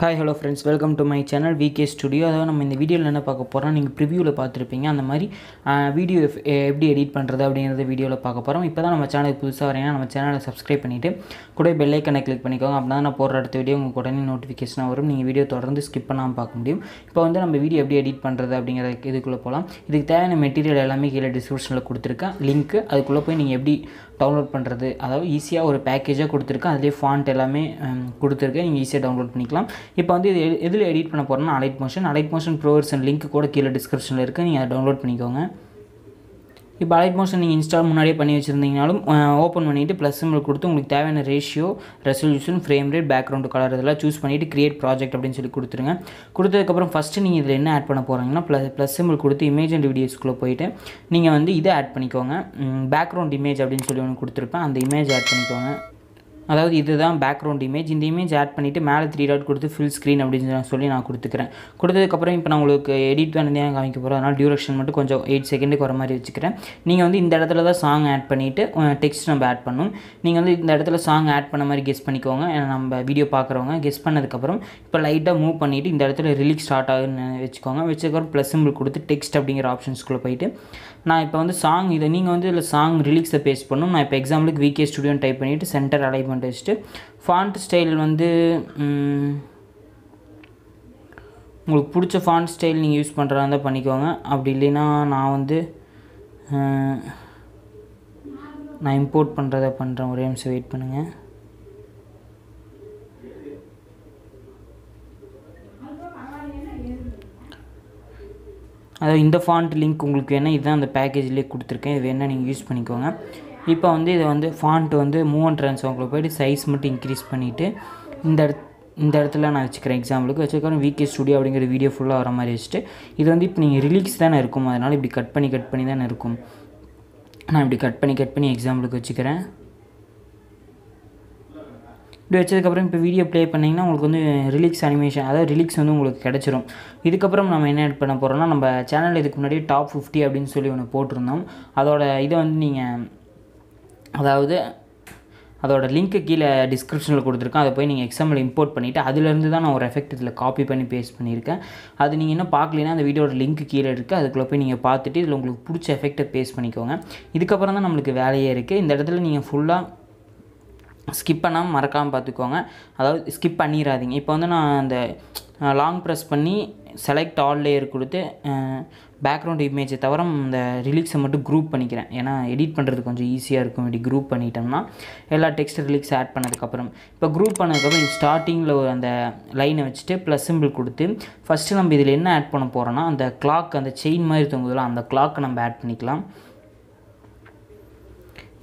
High hello friends welcome to my channel VK studio नम्म इंद video पार्க்க போறோம் நீங்க प्रिव्यूல பார்த்திருப்பீங்க அந்த மாதிரி வீடியோ எப்படி எடிட் பண்றது அப்படிங்கறத வீடியோல பார்க்க போறோம் இப்போதான் நம்ம சேனலுக்கு புதுசா வரீங்கன்னா நம்ம சேனலை சப்ஸ்கிரைப் பண்ணிட்டு கூட பெல் ஐகானை கிளிக் பண்ணிக்கோங்க அப்பதான் நான் போற அடுத்த வீடியோ உங்களுக்கு உடனே நோட்டிஃபிகேஷனா வரும் நீங்க வீடியோ தொடர்ந்து ஸ்கிப் பண்ணாம பார்க்க முடியும் இப்போ வந்து நம்ம வீடியோ எப்படி எடிட் பண்றது அப்படிங்கற இதுக்குள்ள போலாம் இதுக்கு தேவையான மெட்டீரியல் எல்லாமே கீழ டிஸ்கிரிப்ஷன்ல கொடுத்திருக்கேன் லிங்க் அதுக்குள்ள போய் நீங்க எப்படி डाउनलोड पड़े ईसिया और पैकेजा को फांट एलिए ईसिया डाउनलोड पड़ा इतना एडिट पड़पा अलाइट मोशन प्रोवर्सन लिंक की डिस्क्रिप्शन नहीं डाउनलोड पड़ो இப்போ அலைட் மோஷன் நீங்க இன்ஸ்டால் முன்னாடியே பண்ணி வச்சிருந்தீங்கனாலும் ஓபன் பண்ணிட்டு + சிம்பிள் கொடுத்து உங்களுக்கு தேவையான ratio resolution frame rate background colour இதெல்லாம் चूஸ் பண்ணிட்டு கிரியேட் ப்ராஜெக்ட் அப்படினு சொல்லி கொடுத்துருங்க கொடுத்ததுக்கு அப்புறம் ஃபர்ஸ்ட் நீங்க இதல என்ன ஆட் பண்ண போறீங்கன்னா + சிம்பிள் கொடுத்து இமேஜ் அண்ட் வீடியோஸ்க்குள்ள போய்ட்டு நீங்க வந்து இத ஆட் பண்ணிக்கோங்க பேக்ரவுண்ட் இமேஜ் அப்படினு சொல்லி ஒன்னு கொடுத்திருப்பேன் அந்த இமேஜ் ஆட் பண்ணிக்கோங்க அதாவது இதுதான் பேக்ரவுண்ட் இமேஜ் இந்த இமேஜ் ஆட் பண்ணிட்டு மேலே 3 டாட் கொடுத்து ஃபுல் ஸ்கிரீன் அப்படினு சொல்லி நான் கொடுத்துக்கிறேன் கொடுத்ததுக்கு அப்புறம் இப்போ நான் உங்களுக்கு எடிட் பண்ணி காமிக்க போறேன் அதனால டியூரேஷன் மட்டும் கொஞ்சம் 8 செகண்ட்க்கு வர மாதிரி வெச்சுக்கிறேன் நீங்க வந்து இந்த இடத்துல தான் சாங் ஆட் பண்ணிட்டு டெக்ஸ்ட் நம்ம ஆட் பண்ணனும் நீங்க வந்து இந்த இடத்துல சாங் ஆட் பண்ண மாதிரி கெஸ் பண்ணிக்கோங்க நம்ம வீடியோ பார்க்குறவங்க கெஸ் பண்ணதுக்கு அப்புறம் இப்போ லைட்டா மூவ் பண்ணிட்டு இந்த இடத்துல ரிலீஸ் ஸ்டார்ட் ஆகுன்னு வெச்சுக்கோங்க வெச்சக்கப்புறம் ப்ளஸ் சிம்பிள் கொடுத்து டெக்ஸ்ட் அப்படிங்கற ஆப்ஷன்ஸ்க்குள்ள போய்ட்டு நான் இப்போ வந்து சாங் இத நீங்க வந்து இல்ல சாங் ரிலீஸை பேஸ்ட் பண்ணனும் நான் இப்போ எக்ஸாம்பிளுக்கு VK Studio டைப் பண்ணிட்டு சென்டர் அலைன்மென்ட் font style வந்து உங்களுக்கு பிடிச்ச font style நீங்க யூஸ் பண்றதா இருந்தா பண்ணிக்கோங்க அப்படி இல்லனா நான் வந்து நான் இம்போர்ட் பண்றத பண்றேன் ஒரே நிமிஷம் வெயிட் பண்ணுங்க அது இந்த font link உங்களுக்கு வேணா இதுதான் அந்த பேக்கேஜ்லயே கொடுத்திருக்கேன் இது வேணா நீங்க யூஸ் பண்ணிக்கோங்க இப்போ வந்து இது வந்து ஃபாண்ட் வந்து மூவ் ட்ரான்ஸ்ஃபார்ம்ல போய் சைஸ் மட்டும் இன்க்ரீஸ் பண்ணிட்டு இந்த இடத்துல நான் வெச்சுக்கிறேன் எக்ஸாம்பிளுக்கு வெச்சுக்கிறேன் VK Studio அப்படிங்கற வீடியோ ஃபுல்லா வர மாதிரி வெச்சிட்டு இது வந்து இப்போ நீங்க ரிலீக்ஸ் தான இருக்கும் அதனால இப்படி கட் பண்ணி தான இருக்கும் நான் இப்படி கட் பண்ணி எக்ஸாம்பிளுக்கு வெச்சுக்கிறேன் இப்படி வெச்சதுக்கு அப்புறம் இப்போ வீடியோ ப்ளே பண்ணீங்கன்னா உங்களுக்கு வந்து ரிலீக்ஸ் அனிமேஷன் அதாவது ரிலீக்ஸ் வந்து உங்களுக்கு கிடைச்சிரும் இதுக்கு அப்புறம் நாம என்ன ஆட் பண்ண போறோம்னா நம்ம சேனல்ல இதுக்கு முன்னாடி டாப் 50 அப்படினு சொல்லி ஒன்னு போட்டுறோம் அதோட இத வந்து நீங்க அதாவது அதோட லிங்க் கீழ டிஸ்கிரிப்ஷன்ல கொடுத்திருக்கேன் அத போய் நீங்க எக்ஸ்எம்எல் இம்போர்ட் பண்ணிட்டு அதில இருந்து தான் நான் ஒரு எஃபெக்ட் இதல காப்பி பண்ணி பேஸ்ட் பண்ணியிருக்கேன் அது நீங்க என்ன பார்க்கலனா அந்த வீடியோட லிங்க் கீழ இருக்கு அதுக்குள்ள போய் நீங்க பார்த்துட்டு இதல உங்களுக்கு பிடிச்ச எஃபெக்ட்ட பேஸ்ட் பண்ணிக்கோங்க இதுக்கு அப்புறம் தான் நமக்கு வேலையே இருக்கு இந்த இடத்துல நீங்க ஃபுல்லா ஸ்கிப் பண்ணாம மறக்காம பாத்துக்கோங்க அதாவது ஸ்கிப் பண்ணிராதீங்க இப்போ வந்து நான் அந்த லாங் பிரஸ் பண்ணி செலக்ட் ஆல் லேயர் கொடுத்து பேக்ரவுண்ட் இமேஜ் தவிர இந்த ரிலீக்ஸை மட்டும் குரூப் பண்ணிக்கிறேன் ஏன்னா எடிட் பண்ணுறது கொஞ்சம் ஈஸியாக இருக்கும் இப்படி குரூப் பண்ணிட்டோம்னா எல்லா டெக்ஸ்ட் ரிலீக்ஸ் ஆட் பண்ணதுக்கப்புறம் இப்போ குரூப் பண்ணதுக்கப்புறம் ஸ்டார்டிங்கில் ஒரு அந்த லைனை வச்சுட்டு ப்ளஸ் சிம்பிள் கொடுத்து ஃபஸ்ட்டு நம்ம இதில் என்ன ஆட் பண்ண போகிறோன்னா அந்த கிளாக் அந்த செயின் மாதிரி தொங்குதுல அந்த கிளாக்கை நம்ம ஆட் பண்ணிக்கலாம்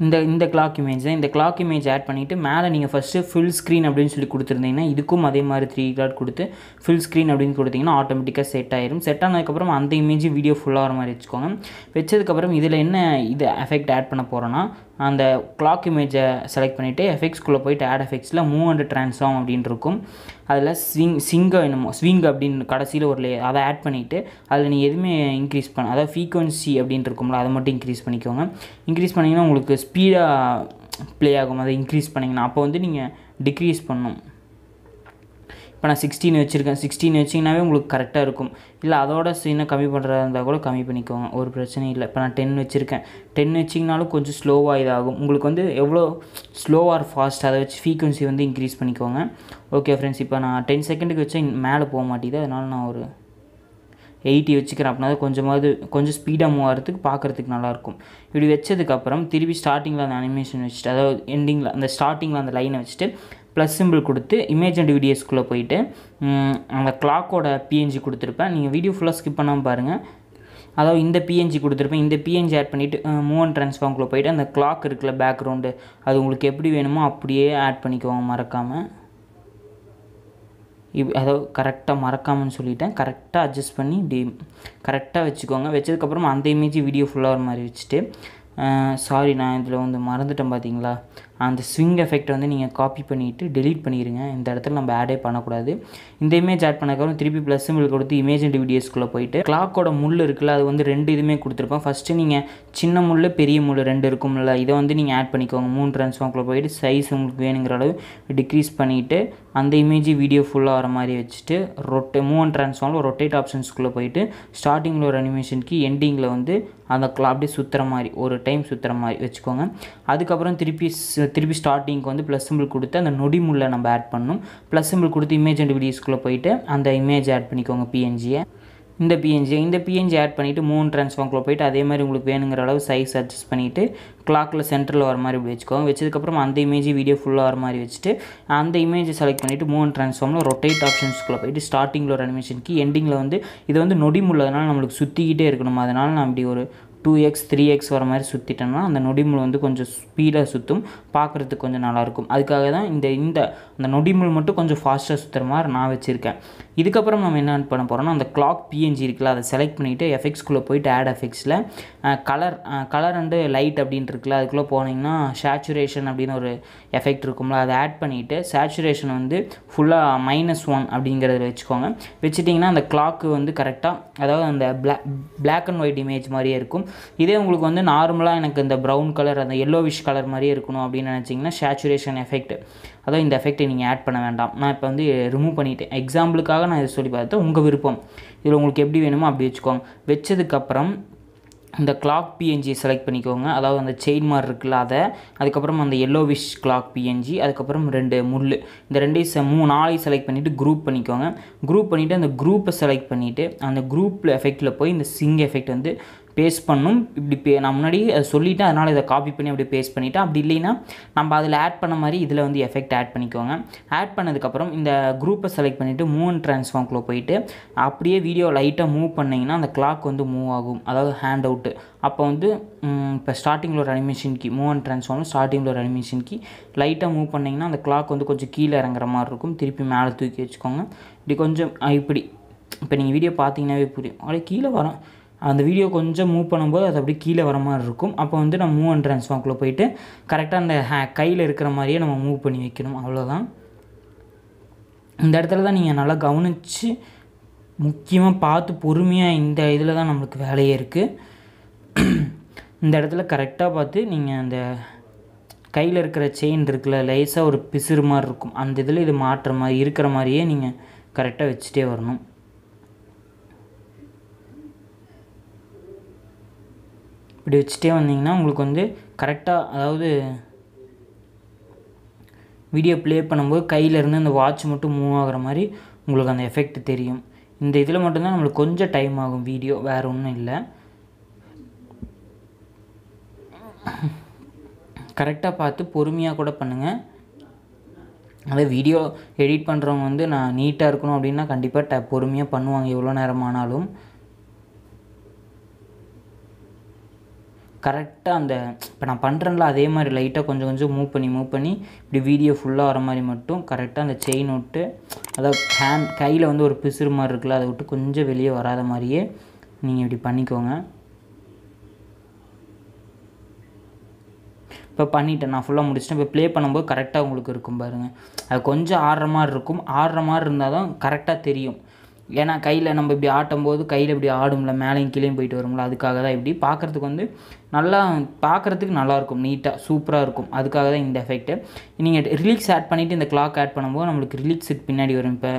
இந்த கிளாக் இமேஜ் தான் இந்த கிளாக் இமேஜ் ஆட் பண்ணிட்டு மேலே நீங்க ஃபர்ஸ்ட் ফুল ஸ்கிரீன் அப்படினு சொல்லி கொடுத்திருந்தீங்கன்னா இதுக்கும் அதே மாதிரி 3 டாட் கொடுத்து ফুল ஸ்கிரீன் அப்படினு கொடுத்தீங்கன்னா ஆட்டோமேட்டிக்கா செட் ஆயிடும் செட் ஆனதுக்கு அப்புறம் அந்த இமேஜ் வீடியோ ஃபுல்லா வர மாதிரி வெச்சுக்கோங்க வெச்சதுக்கு அப்புறம் இதல என்ன இது எஃபெக்ட் ஆட் பண்ண போறோம்னா அந்த கிளாக் இமேஜை செலக்ட் பண்ணிட்டு எஃபெக்ட்ஸ் குள்ள போய் ஆட் எஃபெக்ட்ஸ்ல மூவ் அண்ட் ட்ரான்ஸ்ஃபார்ம் அப்படினு இருக்கும் அதுல ஸ்விங் என்னமோ ஸ்விங் அப்படின கடைசில ஒரு அத ஆட் பண்ணிட்டு அதுல நீ எதுமே இன்கிரீஸ் பண்ண அத frequency அப்படினு இருக்கும்ல அத மட்டும் இன்கிரீஸ் பண்ணிக்கோங்க இன்கிரீஸ் பண்ணீங்கன்னா உங்களுக்கு स्पीड प्ले ஆகும் அத இன்கிரீஸ் பண்ணீங்கன்னா அப்ப வந்து நீங்க டிக்ரீஸ் பண்ணனும் இப்போ நான் 16 வெச்சிருக்கேன் 16 வெச்சீங்கனாவே உங்களுக்கு கரெக்ட்டா இருக்கும் இல்ல அதோட சீனை கம்மி பண்றதா இருந்தா கூட கம்மி பண்ணிக்கோங்க ஒரு பிரச்சனை இல்ல இப்போ நான் 10 வெச்சிருக்கேன் 10 வெச்சீங்கனாலும் கொஞ்சம் ஸ்லோவா இதாகும் உங்களுக்கு வந்து எவ்வளவு ஸ்லோவா ஆர் ஃபாஸ்ட் அத வெச்சு frequency வந்து இன்கிரீஸ் பண்ணிக்கோங்க ஓகே फ्रेंड्स இப்போ நான் 10 செகண்ட்க்கு வெச்சா மேலே போக மாட்டீது அதனால நான் ஒரு 80 வெச்சுக்கிறேன் அப்படினா கொஞ்சம் ஸ்பீடா மூவ் ஆகிறதுக்கு பார்க்கிறதுக்கு நல்லா இருக்கும் இப்படி வெச்சதுக்கு அப்புறம் திருப்பி ஸ்டார்டிங்ல அந்த அனிமேஷன் வெச்சிட்டு அதாவது எண்டிங்ல அந்த ஸ்டார்டிங்ல அந்த லைனை வெச்சிட்டு ப்ளஸ் சிம்பிள் கொடுத்து இமேஜ் அண்ட் வீடியோஸ்க்குள்ள போய்ட்டு அந்த கிளாக்கோட PNG கொடுத்திருப்பேன் நீங்க வீடியோ ஃபுல்லா ஸ்கிப் பண்ணாம பாருங்க அதாவது இந்த PNG கொடுத்திருப்பேன் இந்த PNG ஆட் பண்ணிட்டு மூவ் அண்ட் ட்ரான்ஸ்ஃபார்ம்க்குள்ள போய்ட்டு அந்த கிளாக் இருக்குல பேக்ரவுண்ட் அது உங்களுக்கு எப்படி வேணுமோ அப்படியே ஆட் பண்ணிக்கோங்க மறக்காம अदा करेक्टा मरकामेंटें करेक्टा अड्जस्ट पड़ी डी करेक्टा वो वजह अंत इमेज वीडियो फुला मारे वैसे सारी ना इतना वो मरदीटा पाती அந்த ஸ்விங் எஃபெக்ட் வந்து நீங்கள் காப்பி பண்ணிவிட்டு டெலீட் பண்ணிடுங்க. இந்த இடத்துல நம்ம ஆடே பண்ணக்கூடாது. இந்த இமேஜ் ஆட் பண்ணக்கப்புறம் திருப்பி ப்ளஸ் சிம்பிள் கொடுத்து இமேஜ் அண்ட் வீடியோஸ்குள்ளே போயிட்டு கிளாக்கோட முள் இருக்குல்ல, அது வந்து ரெண்டு இதுவுமே கொடுத்துருப்போம். ஃபஸ்ட்டு நீங்கள் சின்ன முள் பெரிய முள் ரெண்டு இருக்கும்ல, இதை வந்து நீங்கள் ஆட் பண்ணிக்கோங்க. 3 ட்ரான்ஸ்ஃபார்ம்குள்ளே போயிட்டு சைஸ் உங்களுக்கு வேணுங்கிற அளவு டிக்ரீஸ் பண்ணிவிட்டு அந்த இமேஜ் வீடியோ ஃபுல்லாக வர மாதிரி வச்சுட்டு மூவ் ட்ரான்ஸ்ஃபார்மில் ரொட்டேட் ஆப்ஷன்ஸ்குள்ளே போயிட்டு ஸ்டார்டிங்கில் ஒரு அனிமேஷனுக்கு எண்டிங்கில் வந்து அந்த அப்படியே சுற்றுற மாதிரி ஒரு டைம் சுற்றுற மாதிரி வச்சுக்கோங்க. அதுக்கப்புறம் திருப்பி ஸ்டார்டிங்க்கு வந்து ப்ளஸ் சிம்பிள் கொடுத்து அந்த நொடி முள்ள நம்ம ஆட் பண்ணணும். ப்ளஸ் சிம்பிள் கொடுத்து இமேஜ் அண்ட் வீடியோஸ்குள்ளே போயிட்டு அந்த இமேஜ் ஆட் பண்ணிக்கோங்க, பிஎன்ஜியை. இந்த பிஎன்ஜி ஆட் பண்ணிவிட்டு மூணு ட்ரான்ஸ்ஃபார்ம்குள்ளே போயிட்டு அதே மாதிரி உங்களுக்கு வேணுங்கிற அளவு சைஸ் அட்ஜஸ்ட் பண்ணிவிட்டு கிளாக்கில் சென்டரில் வர மாதிரி வச்சுக்கோங்க. வச்சதுக்கப்புறம் அந்த இமேஜ் வீடியோ ஃபுல்லாக வர மாதிரி வச்சுட்டு அந்த இமேஜை செலக்ட் பண்ணிவிட்டு மூணு ட்ரான்ஸ்ஃபார்மில் ரொட்டேட் ஆப்ஷன்ஸ்குள்ளே போயிட்டு ஸ்டார்டிங்கில் ஒரு அனிமேஷனுக்கு எண்டிங்கில் வந்து இது வந்து நொடி முள்ளதுனால நம்மளுக்கு சுற்றிக்கிட்டே இருக்கணும். அதனால் நான் இப்படி ஒரு 2x 3x வர மாதிரி சுற்றிட்டோம்னா அந்த நொடிமுள் வந்து கொஞ்சம் ஸ்பீடாக சுற்றும், பார்க்குறதுக்கு கொஞ்சம் நல்லாயிருக்கும். அதுக்காக தான் இந்த நொடிமுள் மட்டும் கொஞ்சம் ஃபாஸ்ட்டாக சுற்றுற மாதிரி நான் வச்சுருக்கேன். இதுக்கப்புறம் நம்ம என்ன பண்ண போகிறோம்னா அந்த கிளாக் பிஎன்ஜி இருக்குல்ல, அதை செலக்ட் பண்ணிவிட்டு எஃபெக்ட்ஸ்குள்ளே போய்ட்டு ஆட் எஃபெக்ட்ஸில் கலர் அண்டு லைட் அப்படின்னு இருக்குல்ல, அதுக்குள்ளே போனீங்கன்னா சேச்சுரேஷன் அப்படின்னு ஒரு எஃபெக்ட் இருக்கும்ல, அதை ஆட் பண்ணிவிட்டு சேச்சுரேஷன் வந்து ஃபுல்லாக -1 அப்படிங்கிறத வச்சுக்கோங்க. வச்சுட்டிங்கன்னா அந்த கிளாக்கு வந்து கரெக்டாக, அதாவது அந்த பிளாக் அண்ட் ஒயிட் இமேஜ் மாதிரியே இருக்கும். இதே உங்களுக்கு வந்து நார்மலாக எனக்கு இந்த ப்ரௌன் கலர் அந்த எல்லோவிஷ் கலர் மாதிரியே இருக்கணும் அப்படின்னு நினச்சிங்கன்னா சேச்சுரேஷன் எஃபெக்ட், அதாவது இந்த எஃபெக்ட்டை நீங்கள் ஆட் பண்ண வேண்டாம். நான் இப்போ வந்து ரிமூவ் பண்ணிவிட்டேன். எக்ஸாம்பிளுக்காக நான் இதை சொல்லி பார்த்தேன். உங்கள் விருப்பம், இதில் உங்களுக்கு எப்படி வேணுமோ அப்படி வச்சுக்கோங்க. வச்சதுக்கப்புறம் இந்த கிளாக் பிஎன்ஜியை செலக்ட் பண்ணிக்கோங்க, அதாவது அந்த செயின் மாதிரி இருக்குல்ல அதை, அதுக்கப்புறம் அந்த எல்லோவிஷ் கிளாக் பிஎன்ஜி, அதுக்கப்புறம் ரெண்டு முள், இந்த ரெண்டையும் 3 4 செலக்ட் பண்ணிவிட்டு குரூப் பண்ணிக்கோங்க. குரூப் பண்ணிவிட்டு அந்த குரூப்பை செலக்ட் பண்ணிவிட்டு அந்த குரூப்பில் எஃபெக்டில் போய் இந்த ஸ்விங் எஃபெக்ட் வந்து பேஸ்ட் பண்ணணும். இப்படி நான் முன்னாடி அதை சொல்லிவிட்டேன், அதனால் இதை காப்பி பண்ணி அப்படி பேஸ்ட் பண்ணிவிட்டேன். அப்படி இல்லைன்னா நம்ம அதில் ஆட் பண்ண மாதிரி இதில் வந்து எஃபெக்ட் ஆட் பண்ணிக்கோங்க. ஆட் பண்ணதுக்கப்புறம் இந்த குரூப்பை செலக்ட் பண்ணிவிட்டு மூவ் ட்ரான்ஸ்ஃபார்ம்குள்ளே போயிட்டு அப்படியே வீடியோ லைட்டாக மூவ் பண்ணிங்கன்னா அந்த கிளாக் வந்து மூவ் ஆகும், அதாவது ஹேண்ட் அவுட்டு. அப்போ வந்து இப்போ ஸ்டார்டிங்கில் ஒரு அனிமேஷனுக்கு மூவ் ட்ரான்ஸ்ஃபார்மில் ஸ்டார்டிங்கில் ஒரு அனிமேஷனுக்கு லைட்டாக மூவ் பண்ணிங்கன்னா அந்த கிளாக் வந்து கொஞ்சம் கீழே இறங்குற மாதிரி இருக்கும். திருப்பி மேலே தூக்கி வச்சுக்கோங்க. இப்படி கொஞ்சம் இப்படி இப்போ நீங்கள் வீடியோ பார்த்தீங்கன்னாவே புரியும், அப்படியே கீழே வரும். அந்த வீடியோ கொஞ்சம் மூவ் பண்ணும்போது அது அப்படியே கீழே வர மாதிரி இருக்கும். அப்போ வந்து நம்ம மூவ் அண்ட் ட்ரான்ஸ்ஃபார்ம்குள்ளே போயிட்டு கரெக்டாக அந்த கையில் இருக்கிற மாதிரியே நம்ம மூவ் பண்ணி வைக்கணும், அவ்வளோதான். இந்த இடத்துல தான் நீங்கள் நல்லா கவனித்து முக்கியமாக பார்த்து பொறுமையாக, இந்த இதில் தான் நம்மளுக்கு வேலையே இருக்குது. இந்த இடத்துல கரெக்டாக பார்த்து நீங்கள் அந்த கையில் இருக்கிற செயின் இருக்குல்ல, லேஸாக ஒரு பிசுறு மாதிரி இருக்கும், அந்த இதில் இது மாட்டுற மாதிரி இருக்கிற மாதிரியே நீங்கள் கரெக்டாக வச்சுட்டே வரணும். இப்படி வச்சுட்டே வந்தீங்கன்னா உங்களுக்கு வந்து கரெக்டாக, அதாவது வீடியோ ப்ளே பண்ணும்போது கையிலேருந்து அந்த வாட்ச் மட்டும் மூவ் ஆகிற மாதிரி உங்களுக்கு அந்த எஃபெக்ட் தெரியும். இந்த இதில் மட்டும்தான் நம்மளுக்கு கொஞ்சம் டைம் ஆகும், வீடியோ வேறு ஒன்றும் இல்லை. கரெக்டாக பார்த்து பொறுமையாக கூட பண்ணுங்கள். அதாவது வீடியோ எடிட் பண்ணுறவங்க வந்து நான் நீட்டாக இருக்கணும் அப்படின்னா கண்டிப்பாக பொறுமையாக பண்ணுவாங்க, எவ்வளோ நேரமானாலும். கரெக்டாக அந்த இப்போ நான் பண்ணுறேன்ல அதே மாதிரி லைட்டாக கொஞ்சம் கொஞ்சம் மூவ் பண்ணி இப்படி வீடியோ ஃபுல்லாக வர மாதிரி மட்டும் கரெக்டாக அந்த செயின் விட்டு, அதாவது கையில் வந்து ஒரு பிசுறு மாதிரி இருக்குல்ல, அதை விட்டு கொஞ்சம் வெளியே வராத மாதிரியே நீங்கள் இப்படி பண்ணிக்கோங்க. இப்போ பண்ணிவிட்டேன், நான் ஃபுல்லாக முடிச்சிட்டேன். இப்போ ப்ளே பண்ணும்போது கரெக்டாக உங்களுக்கு இருக்கும் பாருங்கள், அது கொஞ்சம் ஆடுற மாதிரி இருந்தால் தான் கரெக்டாக தெரியும். ஏன்னா கையில் நம்ம இப்படி ஆட்டும்போது கையில் இப்படி ஆடும்ல, மேலேயும் கீழேயும் போயிட்டு வரும்ல, அதுக்காக தான் இப்படி பார்க்குறதுக்கு வந்து நல்லாயிருக்கும், நீட்டாக சூப்பராக இருக்கும். அதுக்காக தான் இந்த எஃபெக்ட்டு. நீங்கள் ரிலீக்ஸ் ஆட் பண்ணிவிட்டு இந்த கிளாக் ஆட் பண்ணும்போது நம்மளுக்கு ரிலீக்ஸுக்கு பின்னாடி வரும். இப்போ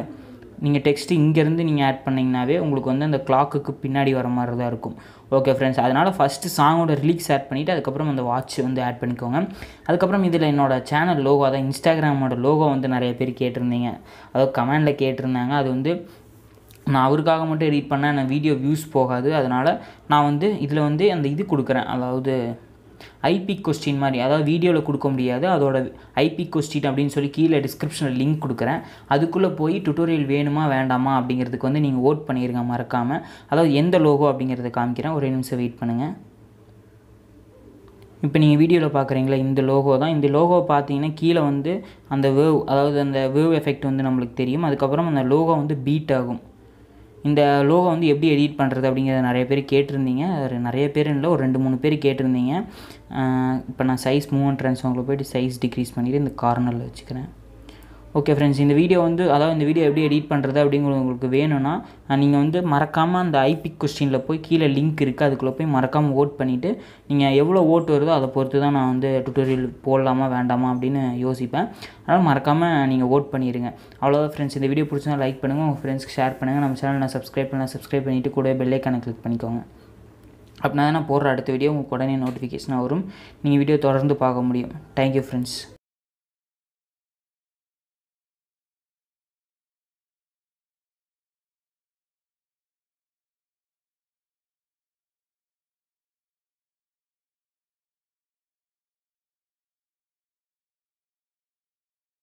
நீங்கள் டெக்ஸ்ட்டு இங்கேருந்து நீங்கள் ஆட் பண்ணிங்கனாவே உங்களுக்கு வந்து அந்த கிளாக்குக்கு பின்னாடி வர மாதிரி தான் இருக்கும். ஓகே ஃப்ரெண்ட்ஸ், அதனால் ஃபஸ்ட்டு சாங்கோட ரிலீக்ஸ் ஆட் பண்ணிவிட்டு அதுக்கப்புறம் அந்த வாட்ச் வந்து ஆட் பண்ணிக்கோங்க. அதுக்கப்புறம் இதில் என்னோடய சேனல் லோகோ, அதான் இன்ஸ்டாகிராமோட லோகோ வந்து நிறைய பேர் கேட்டிருந்தீங்க, அதாவது கமெண்டில் கேட்டிருந்தாங்க. அது வந்து நான் அவருக்காக மட்டும் எடிட் பண்ணேன், நான் வீடியோ வியூஸ் போகாது, அதனால் நான் வந்து இதில் வந்து அந்த இது கொடுக்குறேன், அதாவது ஐபி கொஸ்டின் மாதிரி, அதாவது வீடியோவில் கொடுக்க முடியாது, அதோட ஐபி கொஸ்டின் அப்படின்னு சொல்லி கீழே டிஸ்கிரிப்ஷனில் லிங்க் கொடுக்குறேன். அதுக்குள்ளே போய் டுட்டோரியல் வேணுமா வேண்டாமா அப்படிங்கிறதுக்கு வந்து நீங்கள் ஓட் பண்ணிடுங்க மறக்காமல். அதாவது எந்த லோகோ அப்படிங்கிறத காமிக்கிறேன், ஒரே நிமிஷம் வெயிட் பண்ணுங்கள். இப்போ நீங்கள் வீடியோவில் பார்க்குறீங்களா, இந்த லோகோ தான். இந்த லோகோ பார்த்தீங்கன்னா கீழே வந்து அந்த வேவ், அதாவது அந்த வேவ் எஃபெக்ட் வந்து நம்மளுக்கு தெரியும். அதுக்கப்புறம் அந்த லோகோ வந்து பீட் ஆகும். இந்த லோகோ வந்து எப்படி எடிட் பண்ணுறது அப்படிங்கிறத நிறைய பேர் கேட்டிருந்தீங்க. அது நிறைய பேர் இல்லை, ஒரு 2-3 பேர் கேட்டிருந்தீங்க. இப்போ நான் சைஸ் மூவ்மெண்ட் ட்ரான்ஸ்ஃபார்மில் போய்ட்டு சைஸ் டிக்ரீஸ் பண்ணிவிட்டு இந்த கார்னரில் வச்சுக்கிறேன். ஓகே ஃப்ரெண்ட்ஸ், இந்த வீடியோ வந்து அதாவது இந்த வீடியோ எப்படி எடிட் பண்ணுறது அப்படிங்கிறது உங்களுக்கு வேணும்னா நீங்கள் வந்து மறக்காமல் அந்த ஐபிக் கொஸ்டினில் போய் கீழே லிங்க் இருக்குது, அதுக்குள்ளே போய் மறக்காமல் ஓட் பண்ணிவிட்டு நீங்கள் எவ்வளோ ஓட் வருதோ அதை பொறுத்து தான் நான் வந்து டுட்டோரியல் போடலாமா வேண்டாமா அப்படின்னு யோசிப்பேன். அதனால் மறக்காமல் நீங்கள் ஓட் பண்ணிடுங்க. அவ்வளோதான் ஃப்ரெண்ட்ஸ், இந்த வீடியோ பிடிச்சா லைக் பண்ணுங்கள், உங்கள் ஃப்ரெண்ட்ஸ்க்கு ஷேர் பண்ணுங்கள், நம்ம சேனலை சப்ஸ்கிரைப் பண்ணிவிட்டு கூட பெல் ஐக்கானை கிளிக் பண்ணிக்கோங்க. அப்படின்னா தான் நான் போடுற அடுத்த வீடியோ உங்களுக்கு உடனே நோட்டிஃபிகேஷனாக வரும், நீங்கள் வீடியோ தொடர்ந்து பார்க்க முடியும். Thank you friends.